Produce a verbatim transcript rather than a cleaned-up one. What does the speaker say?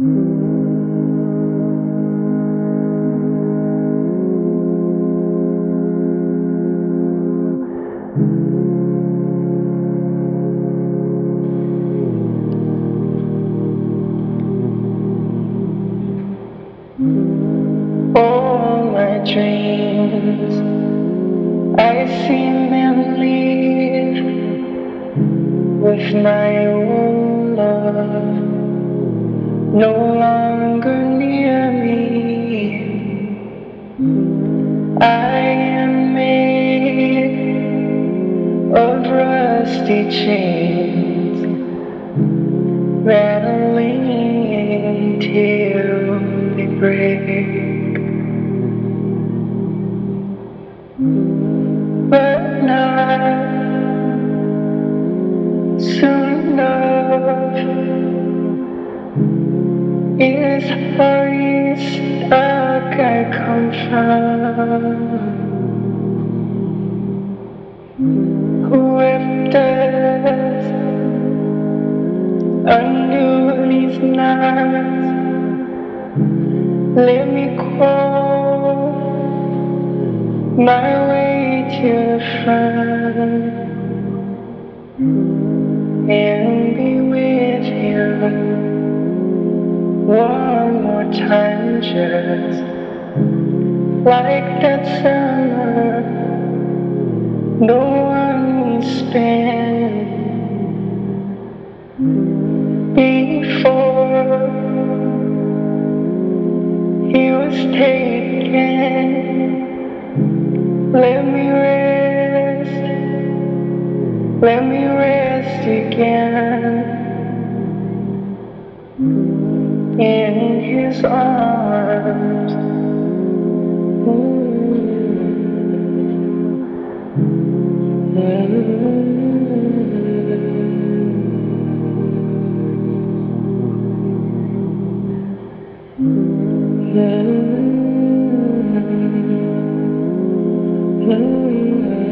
All my dreams, I seen them leave with my own love, no longer near me. I am made of rusty chains, rattling till they break. But now, soon enough, is how you stuck I come from. Whoever does undo these knots, let me crawl my way to the front and be with him one more time, just like that summer, the one we spent before he was taken. Let me rest, let me rest again in his arms. Mm-hmm. Mm-hmm. Mm-hmm. Mm-hmm.